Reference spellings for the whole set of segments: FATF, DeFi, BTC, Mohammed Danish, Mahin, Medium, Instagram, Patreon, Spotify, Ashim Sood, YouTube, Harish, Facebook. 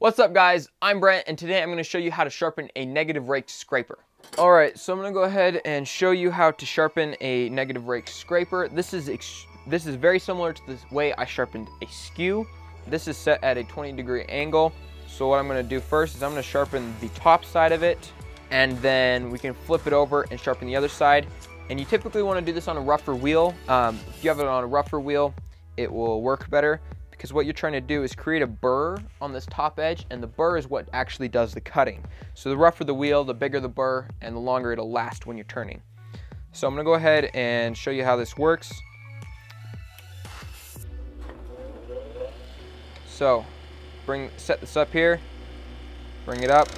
What's up guys, I'm Brent and today I'm going to show you how to sharpen a negative rake scraper. Alright, so I'm going to go ahead and show you how to sharpen a negative rake scraper. This is very similar to the way I sharpened a skew. This is set at a 20 degree angle. So what I'm going to do first is I'm going to sharpen the top side of it and then we can flip it over and sharpen the other side. And you typically want to do this on a rougher wheel. If you have it on a rougher wheel, it will work better, because what you're trying to do is create a burr on this top edge, and the burr is what actually does the cutting. So the rougher the wheel, the bigger the burr, and the longer it'll last when you're turning. So I'm gonna go ahead and show you how this works. So set this up here, bring it up.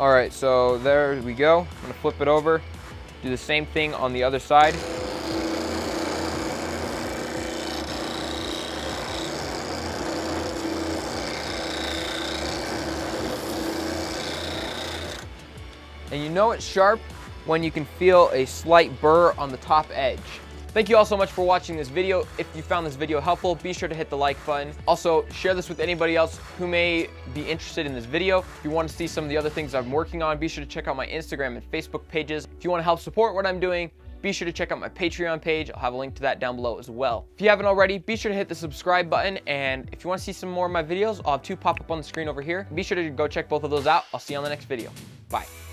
All right, so there we go. I'm gonna flip it over, do the same thing on the other side. And you know it's sharp when you can feel a slight burr on the top edge. Thank you all so much for watching this video. If you found this video helpful, be sure to hit the like button. Also, share this with anybody else who may be interested in this video. If you want to see some of the other things I'm working on, be sure to check out my Instagram and Facebook pages. If you want to help support what I'm doing, be sure to check out my Patreon page. I'll have a link to that down below as well. If you haven't already, be sure to hit the subscribe button. And if you want to see some more of my videos, I'll have two pop up on the screen over here. Be sure to go check both of those out. I'll see you on the next video. Bye.